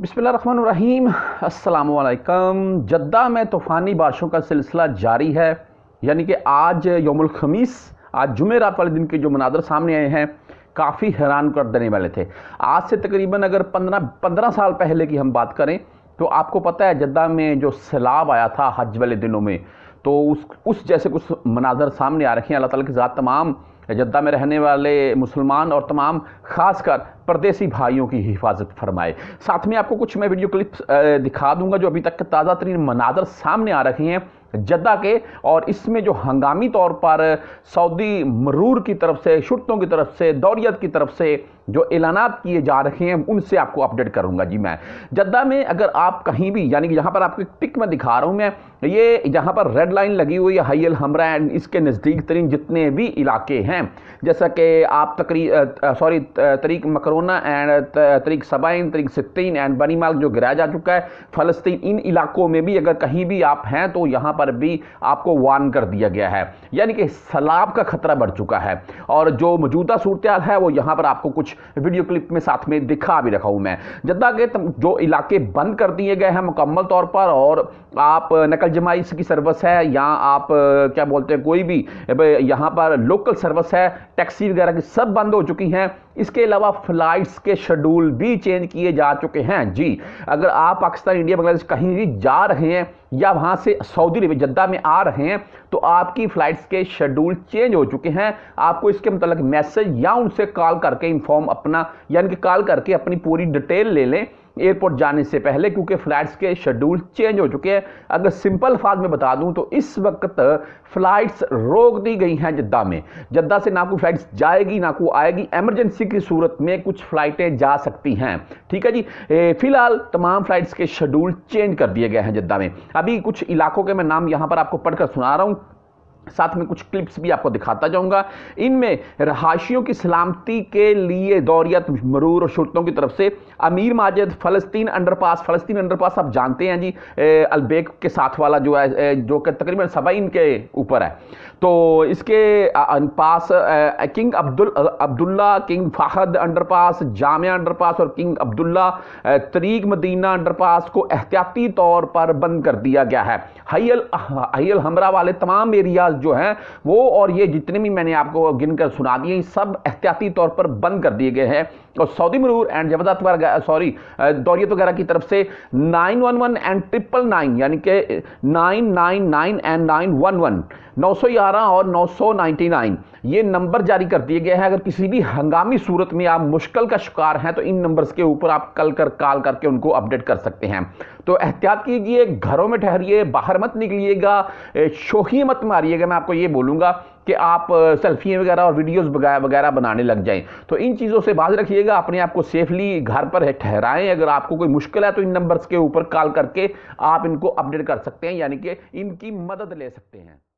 बिस्मिल्लाहिर्रहमानिर्रहीम। अस्सलामुअलैकुम। जद्दा में तूफ़ानी बारिशों का सिलसिला जारी है, यानी कि आज यौमुल खमीस, आज जुमेरात वाले दिन के जो मनाज़र सामने आए हैं काफ़ी हैरान कर देने वाले थे। आज से तकरीबन अगर 15 साल पहले की हम बात करें तो आपको पता है जद्दा में जो सैलाब आया था हज वाले दिनों में, तो उस जैसे कुछ मनाज़र सामने आ रखे हैं। अल्लाह ताला की ज़ात तमाम जद्दा में रहने वाले मुसलमान और तमाम ख़ासकर परदेसी भाइयों की हिफाजत फरमाए। साथ में आपको कुछ मैं वीडियो क्लिप्स दिखा दूंगा जो अभी तक के ताज़ा तरीन मनाज़र सामने आ रखे हैं जद्दा के, और इसमें जो हंगामी तौर पर सऊदी मरूर की तरफ से, शुर्तों की तरफ से, दौरियत की तरफ से जो ऐलानात किए जा रहे हैं उनसे आपको अपडेट करूंगा जी। मैं जद्दा में अगर आप कहीं भी, यानी कि यहाँ पर आपको पिक में दिखा रहा हूँ मैं, ये यहाँ पर रेड लाइन लगी हुई है हाई अल हमरा एंड इसके नज़दीक तरीन जितने भी इलाके हैं, जैसा कि आप तरीक मकरोना एंड तरीक सबाइन, तरीक सित्तीन एंड बनी माल जो गिराया जा चुका है फ़लस्तीन, इन इलाकों में भी अगर कहीं भी आप हैं तो यहाँ पर भी आपको वार्न कर दिया गया है, यानी कि सैलाब का खतरा बढ़ चुका है। और जो मौजूदा सूरत हाल है वो यहाँ पर आपको कुछ वीडियो क्लिप में साथ में दिखा भी रखा हूं मैं। जद्दा के जो इलाके बंद कर दिए गए हैं मुकम्मल तौर पर, और आप नकल जमाई की सर्विस है या आप क्या बोलते हैं कोई भी यहाँ पर लोकल सर्विस है, टैक्सी वगैरह की सब बंद हो चुकी हैं। इसके अलावा फ्लाइट्स के शेड्यूल भी चेंज किए जा चुके हैं जी। अगर आप पाकिस्तान, इंडिया, बांग्लादेश कहीं भी जा रहे हैं या वहाँ से सऊदी अरब जद्दा में आ रहे हैं तो आपकी फ़्लाइट्स के शेड्यूल चेंज हो चुके हैं। आपको इसके मतलब मैसेज या उनसे कॉल करके इन्फॉर्म अपना, यानी कि कॉल करके अपनी पूरी डिटेल ले लें एयरपोर्ट जाने से पहले, क्योंकि फ़्लाइट्स के शेड्यूल चेंज हो चुके हैं। अगर सिंपल अल्फाज में बता दूं तो इस वक्त फ़्लाइट्स रोक दी गई हैं जद्दा में। जद्दा से ना कोई फ़्लाइट्स जाएगी ना कोई आएगी, एमरजेंसी की सूरत में कुछ फ़्लाइटें जा सकती हैं, ठीक है जी। फ़िलहाल तमाम फ़्लाइट्स के शेड्यूल चेंज कर दिए गए हैं जद्दा में। अभी कुछ इलाकों के मैं नाम यहाँ पर आपको पढ़कर सुना रहा हूँ, साथ में कुछ क्लिप्स भी आपको दिखाता जाऊंगा। इनमें रहाशियों की सलामती के लिए दौरियत मरूर और शुर्तों की तरफ से अमीर माजिद, फ़लस्तीन अंडरपास, फ़लस्तीन अंडरपास आप जानते हैं जी, अलबेक के साथ वाला जो है, जो तकरीबन 70 के ऊपर है, तो इसके पास King Abdullah, king Fahd underpass, Jamia underpass और किंग अब्दुल्ला, तरीक मदीना अंडरपास को एहतियाती तौर पर बंद कर दिया गया है। हयल हमरा वाले तमाम एरियाज जो हैं वो, और ये जितने भी मैंने आपको गिनकर सुना दिए सब एहतियाती तौर पर बंद कर दिए गए हैं। और सऊदी मरूर एंड दौरियत वगैरह की तरफ से 911 एंड 999, यानी कि 999 एंड 911, 911 और 999 ये नंबर जारी कर दिए गए हैं। अगर किसी भी हंगामी सूरत में आप मुश्किल का शिकार हैं तो इन नंबर्स के ऊपर आप कॉल करके उनको अपडेट कर सकते हैं। तो एहतियात कीजिए, घरों में ठहरिए, बाहर मत निकलिएगा, शोखी मत मारिएगा। मैं आपको ये बोलूँगा कि आप सेल्फियाँ वगैरह और वीडियोस वगैरह बनाने लग जाएं, तो इन चीज़ों से बाज रखिएगा। अपने आप को सेफली घर पर ठहराएं। अगर आपको कोई मुश्किल है तो इन नंबर्स के ऊपर कॉल करके आप इनको अपडेट कर सकते हैं, यानी कि इनकी मदद ले सकते हैं।